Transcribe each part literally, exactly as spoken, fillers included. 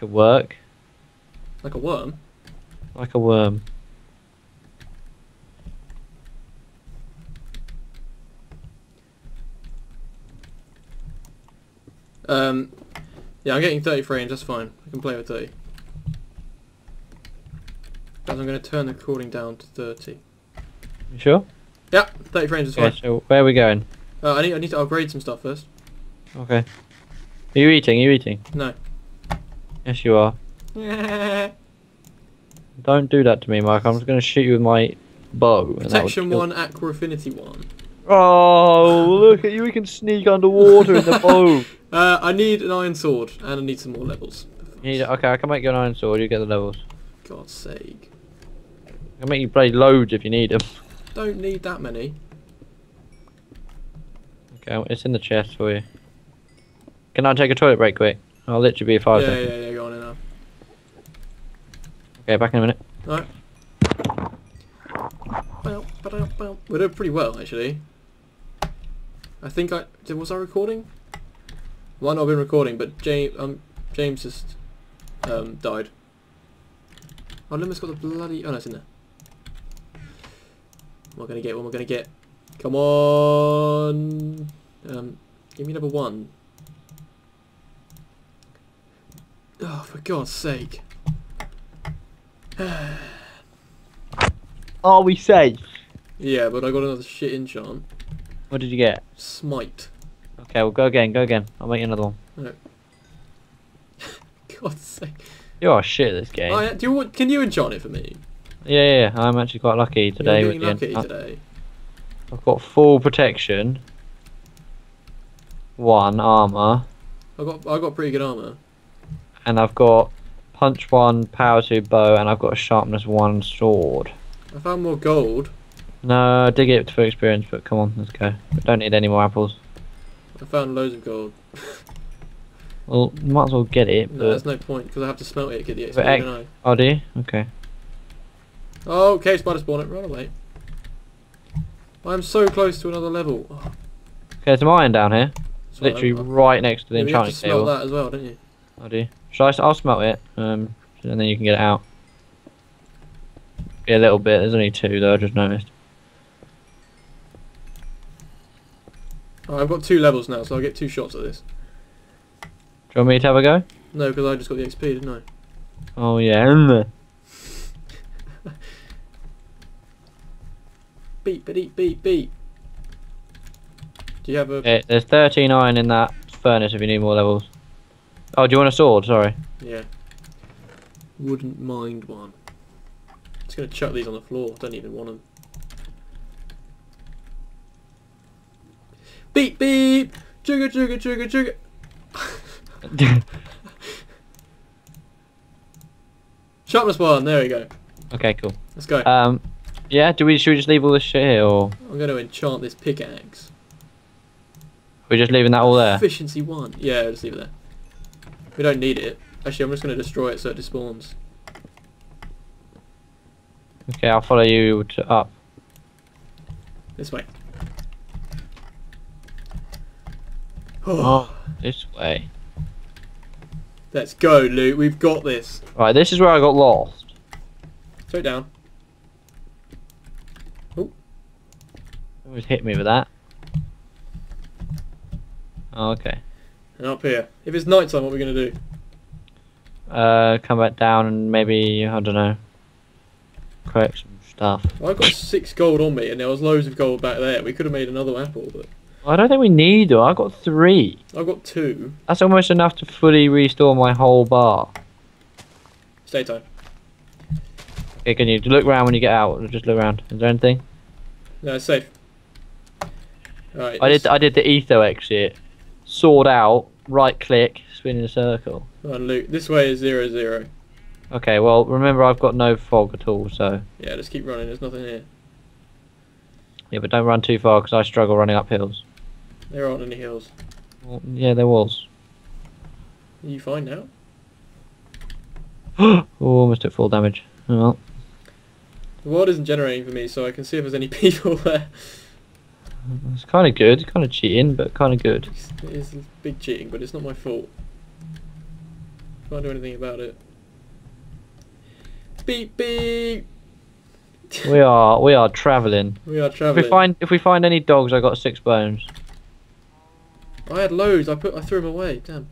could work. Like a worm? Like a worm. Um, yeah, I'm getting thirty frames, that's fine. I can play with thirty. But I'm going to turn the recording down to thirty. You sure? Yeah, thirty frames is okay, fine. So where are we going? Uh, I need I need to upgrade some stuff first. Okay. Are you eating? Are you eating? No. Yes, you are. Don't do that to me, Mark. I'm just going to shoot you with my bow. Protection one, Aqua Affinity one. Oh, look at you. We can sneak underwater in the bow. Uh, I need an iron sword, and I need some more levels. You need, okay, I can make you an iron sword. You get the levels. God's sake. I can make you play loads if you need them. Don't need that many. Okay, it's in the chest for you. Can I take a toilet break quick? I'll literally be a five yeah, seconds. Yeah, yeah, yeah, go on in now. Okay, back in a minute. Alright. We're doing pretty well, actually. I think I... Did, was I recording? Might not have been recording, but James, um, James just um, died. Oh, Lymbo's got the bloody... Oh, no, it's in there. What am I going to get? What am I going to get? Come on! Um, give me number one. Oh, for God's sake. Are we safe? Yeah, but I got another shit enchant. What did you get? Smite. Okay, well, go again, go again. I'll make you another one. No. God's sake. You are shit at this game. I, do you want, can you enchant it for me? Yeah, yeah, I'm actually quite lucky today. You're getting with lucky the today. I've got full protection. One armor. I got I got pretty good armor. And I've got punch one, power two bow, and I've got a sharpness one sword. I found more gold. No, I did get it for experience, but come on, let's go. We don't need any more apples. I found loads of gold. Well, might as well get it. But no, there's no point because I have to smelt it to get the experience. Don't I? Oh, do you? Okay. Oh, okay, spider spawn it. Run away. I'm so close to another level. Oh. Okay, there's some iron down here. It's literally I'm, I'm, right next to the yeah, enchanting table. You smelt that as well, don't you? I do. Shall I? I'll smelt it, um, and then you can get it out. Yeah, a little bit. There's only two though. I just noticed. Oh, I've got two levels now, so I'll get two shots at this. Do you want me to have a go? No, because I just got the X P, didn't I? Oh yeah. Beep, beep, beep, beep. Do you have a... Okay, there's thirteen iron in that furnace if you need more levels. Oh, do you want a sword? Sorry. Yeah. Wouldn't mind one. I'm just going to chuck these on the floor. Don't even want them. Beep, beep! Chugga, chugga, chugga, chugga! Sharpness one, there we go. Okay, cool. Let's go. Um... Yeah, do we should we just leave all this shit here, or...? I'm going to enchant this pickaxe. We're just leaving that all there? Efficiency one. Yeah, I'll just leave it there. We don't need it. Actually, I'm just going to destroy it so it despawns. Okay, I'll follow you to up. This way. Oh, this way. Let's go, Luke. We've got this. Alright, this is where I got lost. Straight down. Always hit me with that. Oh, okay. And up here. If it's night time, what are we going to do? Uh, come back down and maybe, I don't know, collect some stuff. Well, I've got six gold on me and there was loads of gold back there. We could have made another apple, but... I don't think we need though. I've got three. I've got two. That's almost enough to fully restore my whole bar. It's daytime. Okay, can you look around when you get out? Just look around. Is there anything? No, it's safe. Right, I did. I did the etho exit. Sword out. Right click. Spin in a circle. Come on, Luke. This way is zero zero. Okay. Well, remember I've got no fog at all, so. Yeah, just keep running. There's nothing here. Yeah, but don't run too far because I struggle running up hills. There aren't any hills. Well, yeah, there was. Are you fine now? Oh, almost took full damage. Oh, well. The world isn't generating for me, so I can see if there's any people there. It's kind of good, kind of cheating, but kind of good. It is big cheating, but it's not my fault. Can't do anything about it. Beep beep. We are we are travelling. We are travelling. If we find if we find any dogs, I got six bones. I had loads. I put I threw them away. Damn.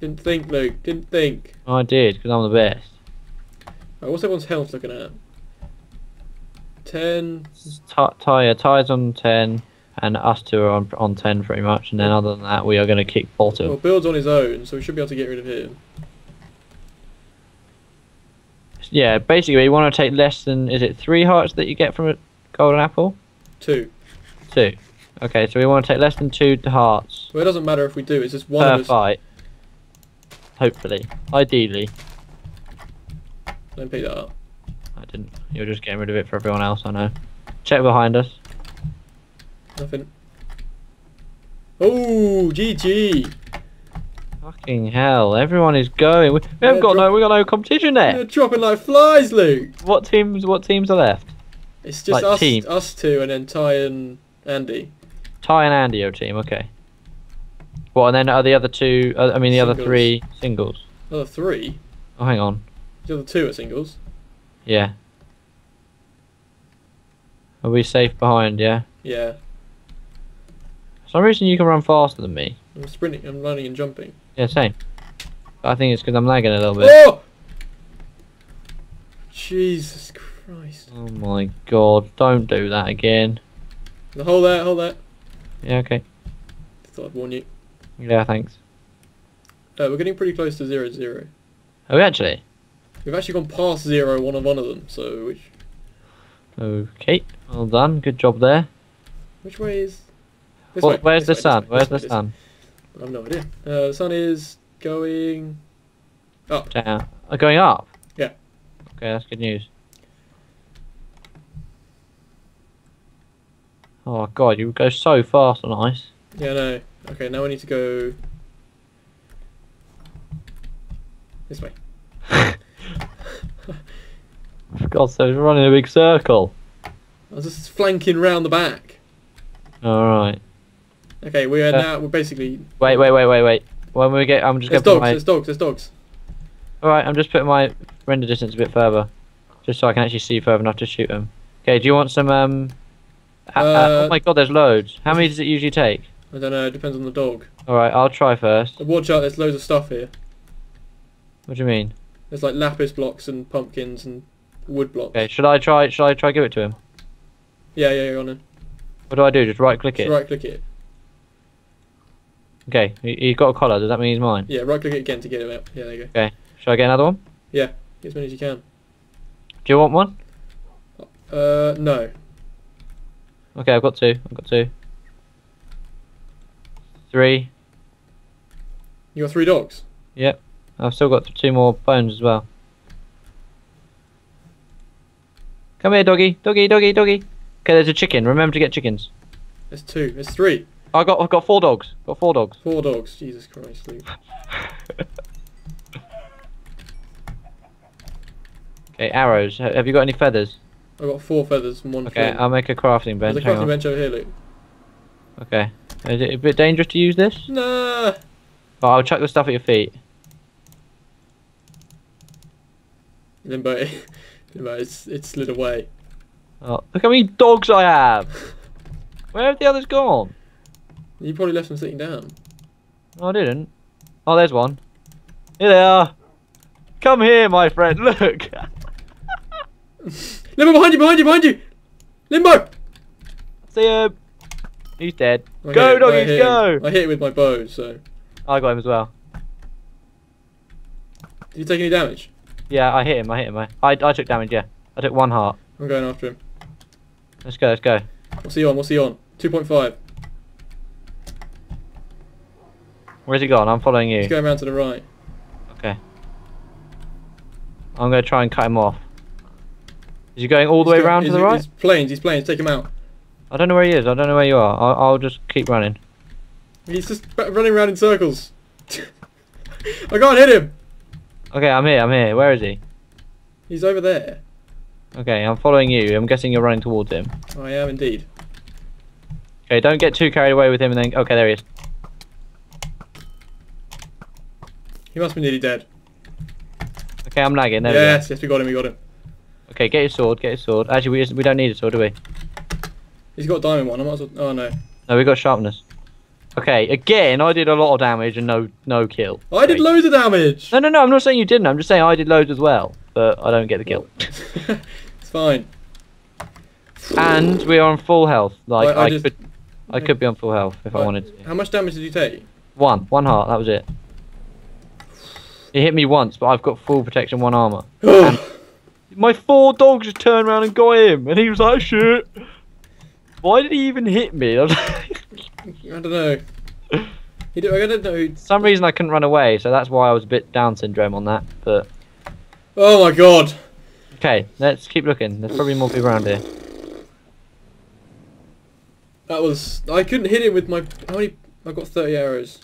Didn't think, Luke. Didn't think. I did because I'm the best. Right, what's everyone's health looking at? Ten. Tyre. Tyre's on ten, and us two are on on ten pretty much. And then other than that, we are going to kick bottom. Well, Build's on his own, so we should be able to get rid of him. Yeah, basically you want to take less than, is it three hearts that you get from a golden apple? Two. Two. Okay, so we want to take less than two hearts. Well, it doesn't matter if we do, it's just one of us. Per fight. Hopefully. Ideally. Don't pick that up. I didn't. You were just getting rid of it for everyone else, I know. Check behind us. Nothing. Oh, G G! Fucking hell! Everyone is going. We haven't yeah, got no. We got no competition there. They're dropping like flies, Luke. What teams? What teams are left? It's just like us, team. us two, and then Ty and Andy. Ty and Andy are a team. Okay. Well, and then are the other two? Uh, I mean, the singles. other three singles. Other three. Oh, hang on. The other two are singles. Yeah. Are we safe behind? Yeah. Yeah. For some reason you can run faster than me. I'm sprinting. I'm running and jumping. Yeah, same. I think it's because I'm lagging a little bit. Oh! Jesus Christ. Oh my god, don't do that again. No, hold that, hold that. Yeah, okay. Thought I'd warn you. Yeah, thanks. Uh, we're getting pretty close to zero zero. Are we actually? We've actually gone past zero one of one of them, so which... Okay, well done. Good job there. Which way is... This well, way. Where's this the way, sun? Way, where's the way, sun? I have no idea. Uh, the sun is going up. Down. Oh, going up? Yeah. Okay, that's good news. Oh god, you go so fast on ice. Yeah, no. Okay, now we need to go this way. For God's sake, we're running a big circle. I was just flanking round the back. Alright. Okay, we are uh, now. We're basically. Wait, wait, wait, wait, wait. When we get, I'm just. There's dogs. My... There's dogs. There's dogs. All right, I'm just putting my render distance a bit further, just so I can actually see further enough to shoot them. Okay, do you want some? Um. Uh, uh, oh my God, there's loads. How many does it usually take? I don't know. It depends on the dog. All right, I'll try first. Watch out! There's loads of stuff here. What do you mean? There's like lapis blocks and pumpkins and wood blocks. Okay, should I try? Should I try give it to him? Yeah, yeah, you're on it. What do I do? Just right click it. Just right click it. Okay, he's got a collar, does that mean he's mine? Yeah, right click it again to get him out. Yeah, there you go. Okay, shall I get another one? Yeah, get as many as you can. Do you want one? Uh, no. Okay, I've got two, I've got two. Three. You got three dogs? Yep, I've still got two more bones as well. Come here, doggy, doggy, doggy, doggy. Okay, there's a chicken, remember to get chickens. There's two, there's three. I got, I've got four dogs. Got four dogs. Four dogs. Jesus Christ, Luke. Okay, arrows. Have you got any feathers? I got four feathers and one. Okay, flint. I'll make a crafting bench. There's a crafting bench over here, Luke. Okay. Is it a bit dangerous to use this? No. But I'll chuck the stuff at your feet. Limbo, Limbo, it's it slid away. Oh, look how many dogs I have. Where have the others gone? You probably left them sitting down. No, I didn't. Oh, there's one. Here they are. Come here, my friend. Look. Limbo, behind you, behind you, behind you. Limbo. See him. He's dead. I go, doggies, I go. Him. I hit him with my bow, so. I got him as well. Did you take any damage? Yeah, I hit him. I hit him. I I, I took damage. Yeah, I took one heart. I'm going after him. Let's go. Let's go. What's he on? What's he on? Two point five. Where's he gone? I'm following you. He's going around to the right. Okay. I'm going to try and cut him off. Is he going all the he's way going, around to the right? He's planes, he's planes, take him out. I don't know where he is, I don't know where you are. I'll, I'll just keep running. He's just running around in circles. I can't hit him! Okay, I'm here, I'm here. Where is he? He's over there. Okay, I'm following you. I'm guessing you're running towards him. I am indeed. Okay, don't get too carried away with him and then... Okay, there he is. He must be nearly dead. Okay, I'm lagging. There yes, we go. yes, we got him, we got him. Okay, get his sword, get his sword. Actually, we, just, we don't need a sword, do we? He's got a diamond one, I might as well... Oh, no. No, we got sharpness. Okay, again, I did a lot of damage and no no kill. I did loads of damage! No, no, no, I'm not saying you didn't. I'm just saying I did loads as well, but I don't get the kill. It's fine. And we are on full health. Like, I, I, I, just, could, I could be on full health if I, I wanted to. How much damage did you take? One. One heart, that was it. It hit me once, but I've got full protection, one armor. My four dogs just turned around and got him, and he was like, shit. Why did he even hit me? I, like, I don't know. He did, I don't know. For some reason I couldn't run away, so that's why I was a bit Down syndrome on that. But oh my god. Okay, let's keep looking. There's probably more people around here. That was... I couldn't hit him with my... How many... I got thirty arrows.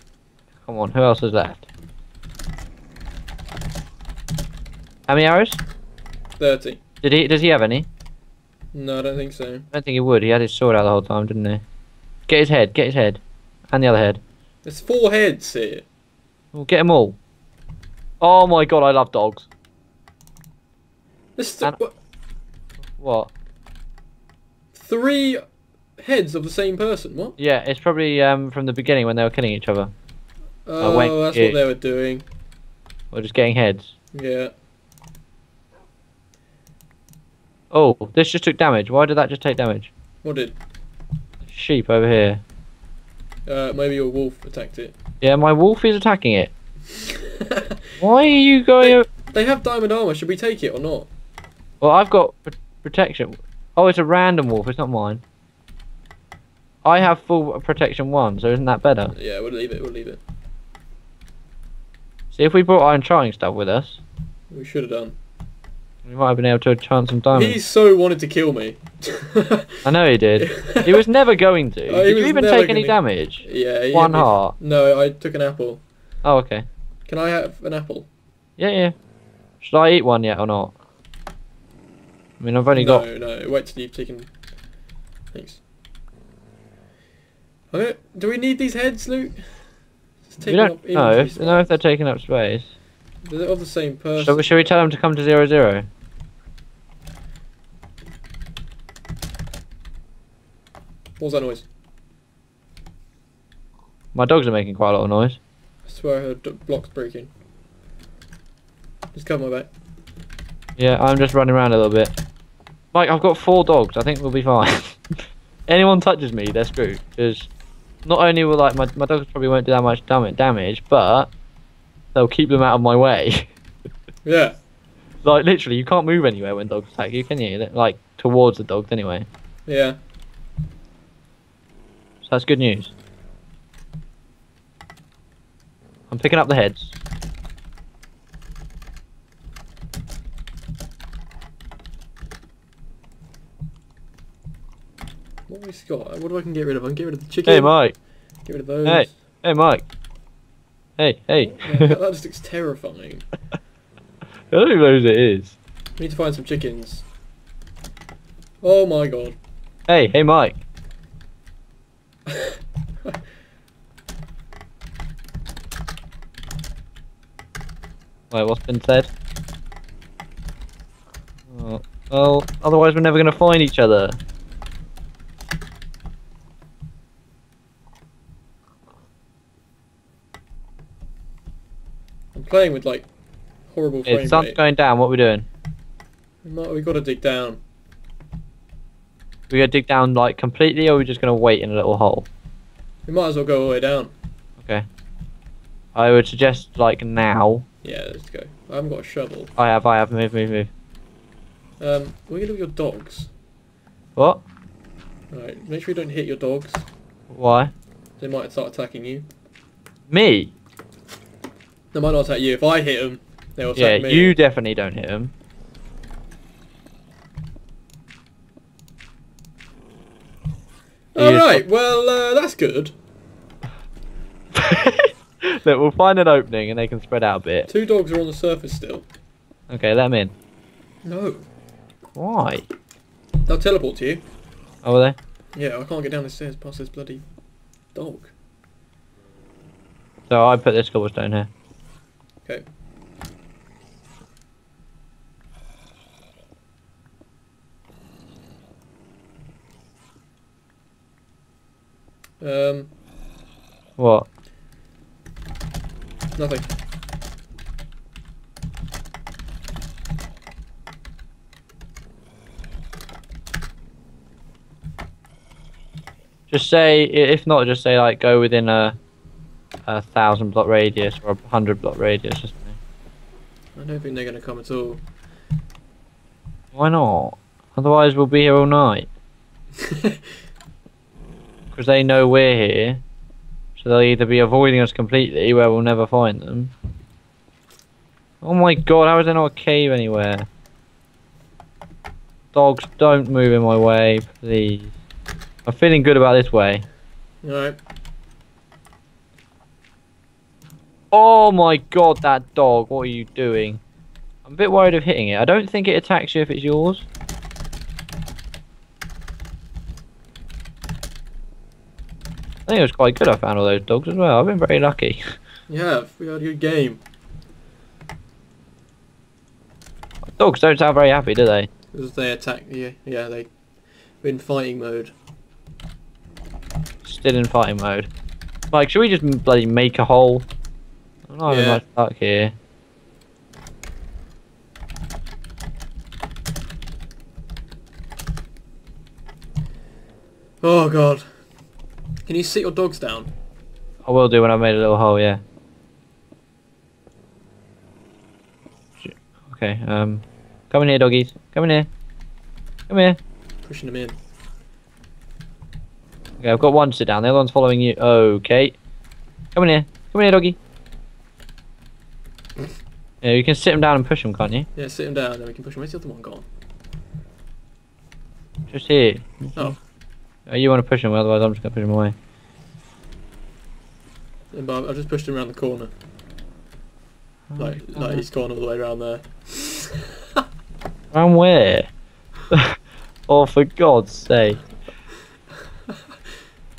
Come on, who else is left? How many arrows? thirty. Did he? Does he have any? No, I don't think so. I don't think he would. He had his sword out the whole time, didn't he? Get his head, get his head. And the other head. There's four heads here. We'll get them all. Oh my god, I love dogs. This and... what? What? Three heads of the same person, what? Yeah, it's probably um, from the beginning when they were killing each other. Oh, oh that's you. what they were doing. Or just getting heads. Yeah. Oh, this just took damage. Why did that just take damage? What did? Sheep over here. Uh, maybe your wolf attacked it. Yeah, my wolf is attacking it. Why are you going... They, they have diamond armor. Should we take it or not? Well, I've got pr protection. Oh, it's a random wolf. It's not mine. I have full protection one, so isn't that better? Yeah, we'll leave it. We'll leave it. See, if we brought iron charting stuff with us... We should have done. We might have been able to enchant some diamonds. He so wanted to kill me. I know he did. He was never going to. Uh, did you even take any damage? Yeah. One heart. No, I took an apple. Oh, okay. Can I have an apple? Yeah, yeah. Should I eat one yet or not? I mean, I've only got... No, no. Wait till you've taken... Thanks. Okay. Do we need these heads, Luke? We don't know. No, if they're taking up space. They're all the same person. Shall we, shall we tell them to come to zero zero? What was that noise? My dogs are making quite a lot of noise. I swear I heard blocks breaking. Just cover my back. Yeah, I'm just running around a little bit. Mike, I've got four dogs. I think we'll be fine. Anyone touches me, they're screwed. Because not only will like my my dogs probably won't do that much damage, but they'll keep them out of my way. Yeah. Like, literally, you can't move anywhere when dogs attack you, can you? Like, towards the dogs, anyway. Yeah. So that's good news. I'm picking up the heads. What have we got? What do I can get rid of? I can get rid of the chicken. Hey, Mike. Get rid of those. Hey, hey Mike. Hey, hey. Yeah, that just looks terrifying. I don't even know who it is. We need to find some chickens. Oh my god. Hey, hey Mike. Wait, what's been said? Oh, well, otherwise we're never going to find each other. Playing with like horrible frame rate. The sun's going down. What are we doing? We got to dig down. We got to dig down like completely, or are we just going to wait in a little hole? We might as well go all the way down. Okay. I would suggest like now. Yeah, let's go. I haven't got a shovel. I have. I have. Move, move, move. Um, what are you going to do with your dogs? What? All right. Make sure you don't hit your dogs. Why? They might start attacking you. Me? They might not attack you. If I hit them, they'll attack yeah, me. Yeah, you definitely don't hit them. Alright, well, uh, that's good. Look, we'll find an opening and they can spread out a bit. Two dogs are on the surface still. Okay, let them in. No. Why? They'll teleport to you. Oh, are they? Yeah, I can't get down the stairs past this bloody dog. So I put this cobblestone here. Okay. Um. What? Nothing. Just say, if not, just say like go within a a thousand block radius or a hundred block radius. Just I don't think they're gonna come at all. Why not? Otherwise, we'll be here all night. Because they know we're here, so they'll either be avoiding us completely, where we'll never find them. Oh my god, how is there not a cave anywhere? Dogs, don't move in my way, please. I'm feeling good about this way. Alright. Oh my god, that dog, what are you doing? I'm a bit worried of hitting it. I don't think it attacks you if it's yours. I think it was quite good I found all those dogs as well. I've been very lucky. Yeah, we had a good game. Dogs don't sound very happy, do they? Because they attack you. Yeah, they're in fighting mode. Still in fighting mode. Like, should we just bloody make a hole? I'm not having much luck here. Oh god. Can you sit your dogs down? I will do when I've made a little hole, yeah. Okay, um... come in here, doggies. Come in here. Come here. Pushing them in. Okay, I've got one sit down. The other one's following you. Okay. Come in here. Come in here, doggy. Yeah, you can sit them down and push them, can't you? Yeah, sit them down, then we can push them. Where's the other one gone? Just here. Oh. Oh, you want to push him, otherwise I'm just going to push him away. But I just pushed him around the corner. Oh, like, like he's gone all the way around there. Around where? Oh, for God's sake.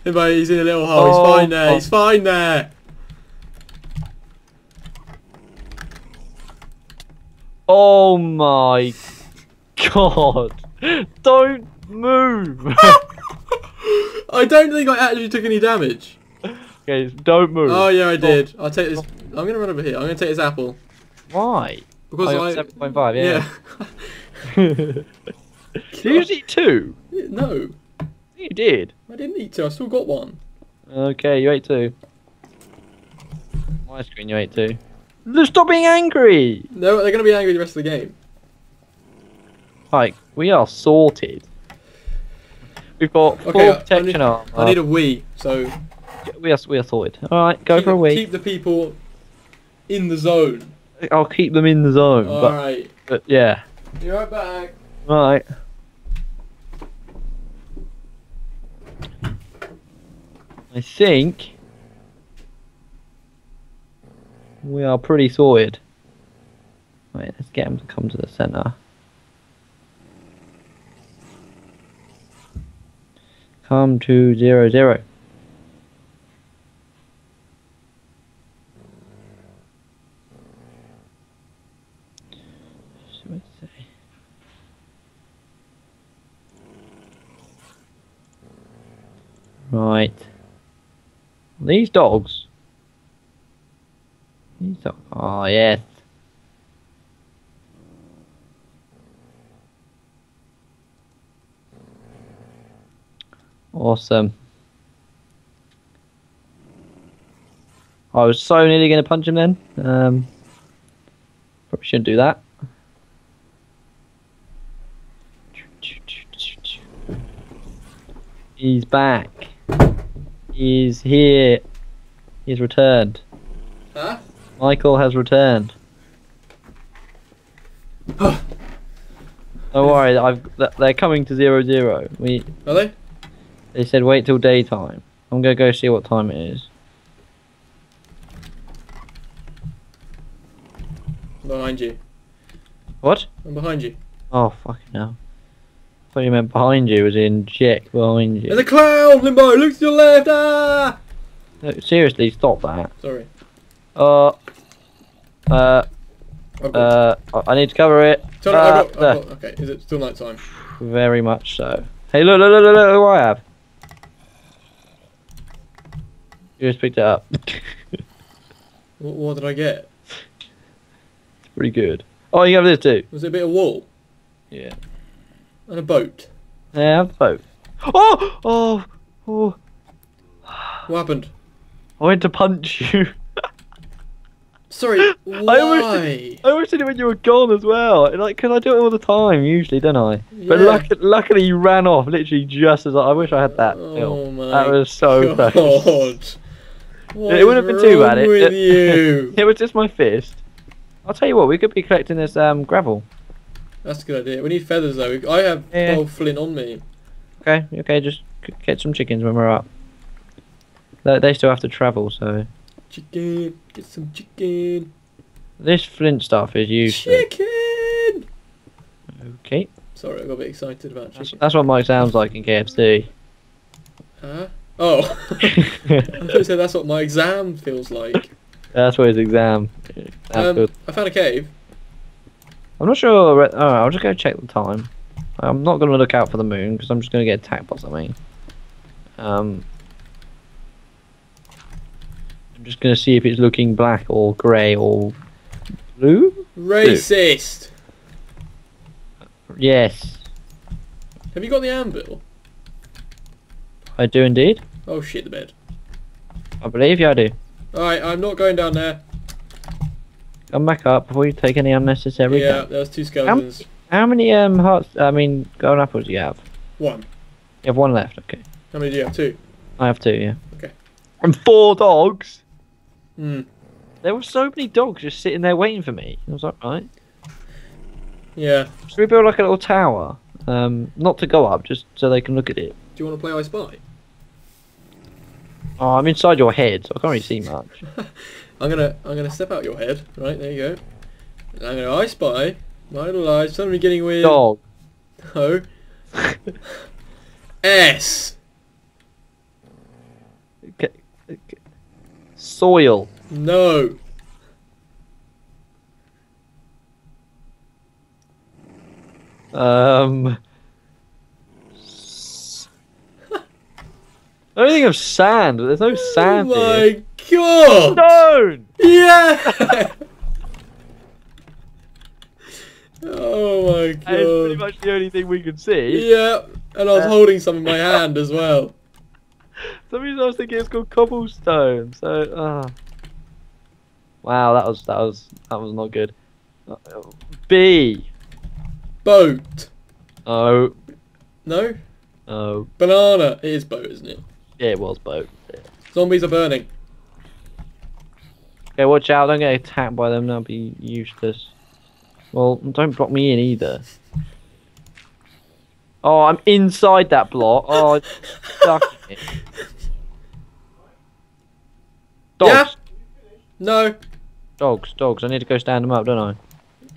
Hey, he's in a little hole, oh, he's fine there, oh. he's fine there! Oh my God! Don't move! I don't think I actually took any damage. Okay, don't move. Oh yeah, I did. I'll take this. I'm gonna run over here. I'm gonna take this apple. Why? Because oh, I seven point five. Yeah. yeah. Did you just eat two? No. You did. I didn't eat two. I still got one. Okay, you ate two. My screen, you ate two. Stop being angry. No, they're gonna be angry the rest of the game. Like we are sorted. We've got full okay, protection armor. I need a Wii, so... We are, we are sorted. Alright, go keep, for a Wii. Keep the people in the zone. I'll keep them in the zone. Alright. But, but, yeah. Be right back. Alright. I think... we are pretty sorted. Wait, let's get them to come to the centre. Come to zero zero. Right. These dogs. These dogs. Oh yes. Awesome. I was so nearly going to punch him then. Um, probably shouldn't do that. He's back. He's here. He's returned. Huh? Michael has returned. Don't worry. I've. They're coming to zero zero. We. Are they? They said wait till daytime. I'm gonna go see what time it is. I'm behind you. What? I'm behind you. Oh fucking hell. I thought you meant behind you as in check behind you. There's a cloud, Lymbo! Look to your left! Ah! No, seriously, stop that. Sorry. Uh Uh, uh, I need to cover it. Sorry, uh, I've got, I've got, okay, is it still night time? Very much so. Hey, look, look, look, look, look who I have. You just picked it up. what, what did I get? It's pretty good. Oh, you have this too. Was it a bit of wool? Yeah. And a boat. Yeah, a boat. Oh! Oh! Oh! What happened? I went to punch you. Sorry, why? I almost did, I almost did it when you were gone as well. Like, because I do it all the time, usually, don't I? Yeah. But luck, luckily you ran off, literally just as I, I wish I had that. Oh, my that was so God. Close. What it wouldn't have been too bad. It, it, you? It was just my fist. I'll tell you what, we could be collecting this um, gravel. That's a good idea. We need feathers, though. I have yeah. old flint on me. Okay, okay, just get some chickens when we're up. They, they still have to travel, so... Chicken, get some chicken. This flint stuff is useless. Chicken! Okay. Sorry, I got a bit excited about chicken. That's, that's what Mike sounds like in K F C. Huh? Oh. I was going to say that's what my exam feels like. That's what his exam. Um, I found a cave. I'm not sure. Alright, I'll just go check the time. I'm not going to look out for the moon because I'm just going to get attacked by something. Um... Just gonna see if it's looking black or grey or blue. Racist. Blue. Yes. Have you got the anvil? I do indeed. Oh shit, the bed. I believe you. I do. All right, I'm not going down there. Come back up before you take any unnecessary. Yeah, damage. There's two skeletons. How, how many um hearts? I mean, golden apples do you have? One. You have one left. Okay. How many do you have? Two. I have two. Yeah. Okay. And four dogs. Hmm. There were so many dogs just sitting there waiting for me. I was like, right. Yeah. Should we build like a little tower? Um, not to go up, just so they can look at it. Do you want to play I Spy? Oh, I'm inside your head, so I can't really see much. I'm gonna, I'm gonna step out your head. Right there, you go. And I'm gonna I Spy. My little eyes. Somebody getting weird. Dog. No. S. Okay. Okay. Soil. No. Um. I don't think of sand, but there's no sand here. Oh my god! Stone! Yeah! Oh my god. That's pretty much the only thing we could see. Yeah, and I was um. holding some in my hand as well. For some reason I was thinking it's called cobblestone. So, uh. wow, that was that was that was not good. B. Boat. Oh. No. Oh. Banana. It is boat, isn't it? Yeah, it was boat. Yeah. Zombies are burning. Okay, watch out! Don't get attacked by them. That'll be useless. Well, don't block me in either. Oh, I'm inside that block. Oh, stuck it. Dogs. Yeah. No. Dogs, dogs. I need to go stand them up, don't I?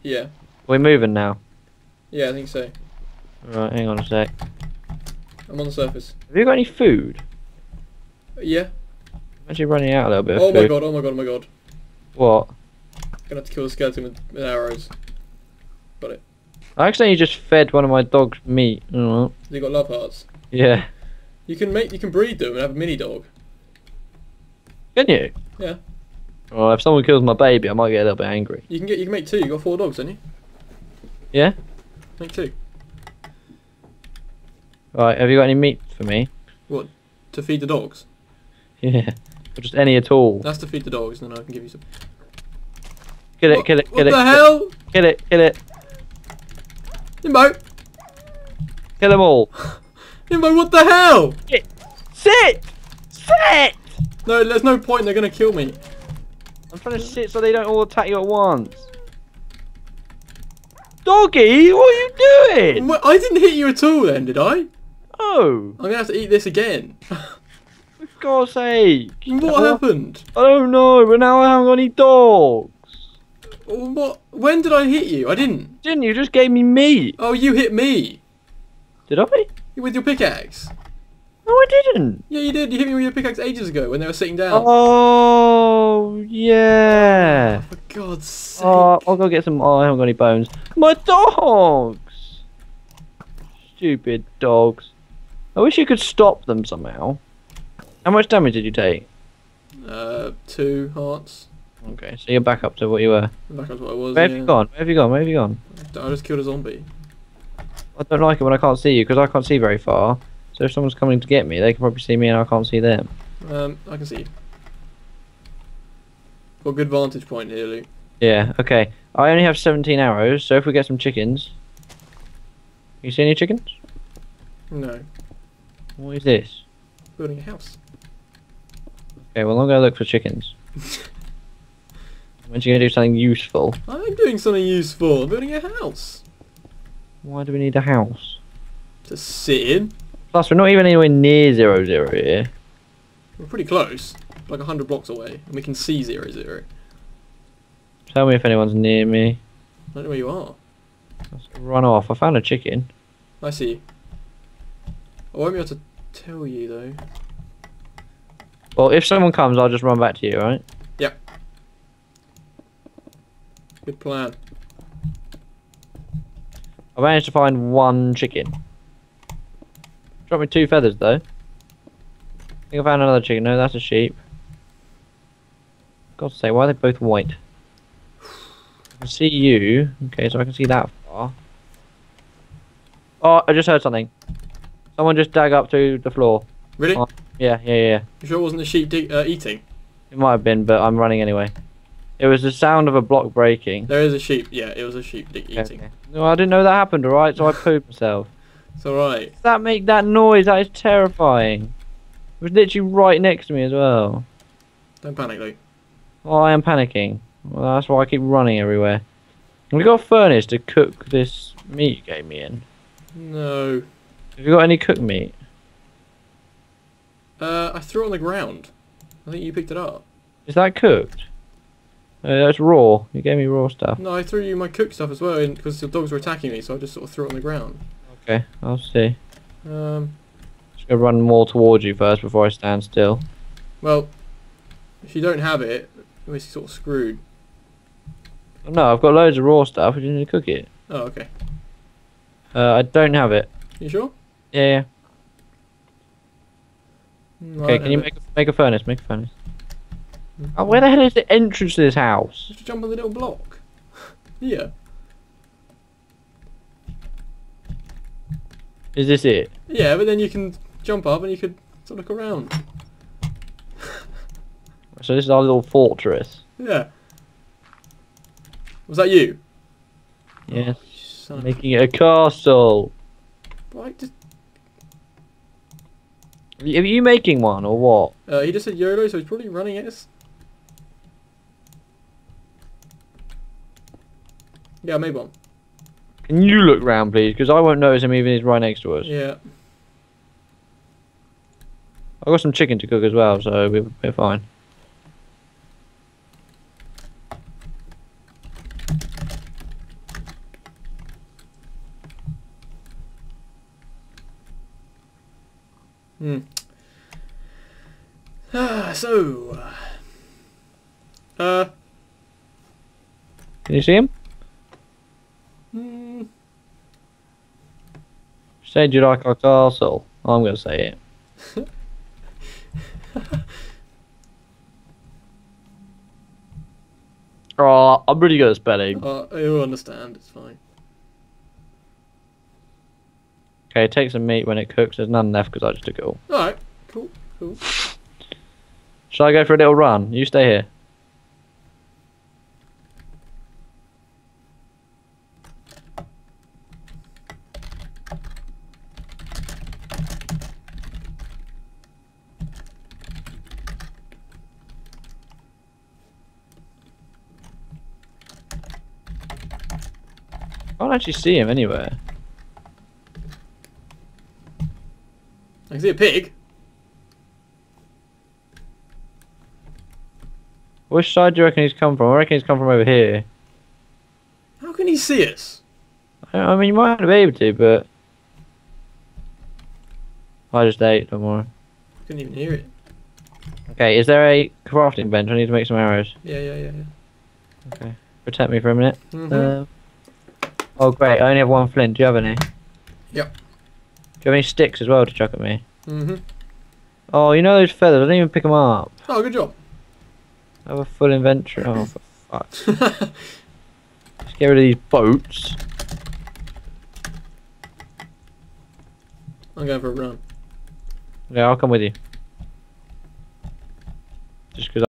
Yeah. We're moving now. Yeah, I think so. Alright, hang on a sec. I'm on the surface. Have you got any food? Yeah. I'm actually running out a little bit of oh food. Oh my god, oh my god, oh my god. What? I'm gonna have to kill the skeleton with, with arrows. Got it. I accidentally just fed one of my dogs meat. Mm-hmm. They got love hearts. Yeah. You can make, you can breed them and have a mini dog. Can you? Yeah. Well, if someone kills my baby, I might get a little bit angry. You can get, you can make two. You got four dogs, don't you? Yeah. Make two. Alright, have you got any meat for me? What? To feed the dogs? Yeah. Or just any at all. That's to feed the dogs, and then I can give you some. Get it! What, get it! Get what it! What the hell? Get it! Get it! Lymbo! Kill them all! Lymbo, what the hell? Sit! Sit! Sit! No, there's no point, they're gonna kill me. I'm trying to sit so they don't all attack you at once. Doggy, what are you doing? Well, I didn't hit you at all then, did I? Oh. I'm gonna have to eat this again. For God's sake. What happened? I don't know, but now I haven't got any dogs. What? When did I hit you? I didn't. Didn't you? Just gave me meat. Oh, you hit me. Did I? With your pickaxe. No, I didn't. Yeah, you did. You hit me with your pickaxe ages ago when they were sitting down. Oh, yeah. Oh, for God's sake. Oh, I'll go get some. Oh, I haven't got any bones. My dogs. Stupid dogs. I wish you could stop them somehow. How much damage did you take? Uh, two hearts. Okay, so you're back up to what you were. Back up to what I was. Where have yeah. you gone? Where have you gone? Where have you gone? I just killed a zombie. I don't like it when I can't see you because I can't see very far. So if someone's coming to get me, they can probably see me and I can't see them. Um, I can see you. Got a good vantage point here, Luke. Yeah. Okay. I only have seventeen arrows, so if we get some chickens, you see any chickens? No. What is this? Building a house. Okay. Well, I'm gonna look for chickens. When are you going to do something useful? I'm doing something useful. I'm building a house. Why do we need a house? To sit in. Plus, we're not even anywhere near zero zero here. We're pretty close. Like a hundred blocks away. And we can see zero zero. Tell me if anyone's near me. I don't know where you are. Let's run off. I found a chicken. I see you. I won't be able to tell you, though. Well, if someone comes, I'll just run back to you, right? Yep. Good plan. I managed to find one chicken. Dropped me two feathers though. I think I found another chicken. No, that's a sheep. God's sake, why are they both white? I can see you. Okay, so I can see that far. Oh, I just heard something. Someone just dug up to the floor. Really? Oh, yeah, yeah, yeah. You sure it wasn't the sheep uh, eating? It might have been, but I'm running anyway. It was the sound of a block breaking. There is a sheep. Yeah, it was a sheep eating. Okay. No, I didn't know that happened, alright? So I pooped myself. It's alright. Does that make that noise? That is terrifying. It was literally right next to me as well. Don't panic, Luke. Oh, I am panicking. Well, that's why I keep running everywhere. Have you got a furnace to cook this meat you gave me in? No. Have you got any cooked meat? Uh, I threw it on the ground. I think you picked it up. Is that cooked? Uh, that's raw. You gave me raw stuff. No, I threw you my cooked stuff as well because the dogs were attacking me, so I just sort of threw it on the ground. Okay, I'll see. Um, just gonna run more towards you first before I stand still. Well, if you don't have it, we're sort of screwed. No, I've got loads of raw stuff. I didn't need to cook it. Oh, okay. Uh, I don't have it. You sure? Yeah. No, okay, can you make a, make a furnace? Make a furnace. Oh, where the hell is the entrance to this house? Just jump on the little block. Yeah. Is this it? Yeah, but then you can jump up and you could sort of look around. So this is our little fortress. Yeah. Was that you? Yes. Oh, making it a castle. Right, just... Are you making one or what? Uh, he just said YOLO, so he's probably running at us. Yeah, I made one. Can you look round, please? Because I won't notice him even if he's right next to us. Yeah. I've got some chicken to cook as well, so we're, we're fine. Hmm. Ah, so... Uh... Can you see him? Said you like our castle. I'm gonna say it. Oh, I'm really good at spelling. Uh, you'll understand. It's fine. Okay, take some meat when it cooks. There's none left because I just took it all. All right, cool, cool. Shall I go for a little run? You stay here. I don't actually see him anywhere. I can see a pig. Which side do you reckon he's come from? I reckon he's come from over here. How can he see us? I mean, you might be able to, but... I just ate, don't worry. I couldn't even hear it. Okay, is there a crafting bench? I need to make some arrows. Yeah, yeah, yeah. yeah. Okay, protect me for a minute. Mm-hmm. uh, oh, great, I only have one flint. Do you have any? Yep. Do you have any sticks as well to chuck at me? Mm-hmm. Oh, you know those feathers? I didn't even pick them up. Oh, good job. I have a full inventory. Oh, for fuck's sake. Let's get rid of these boats. I'm going for a run. Yeah, I'll come with you.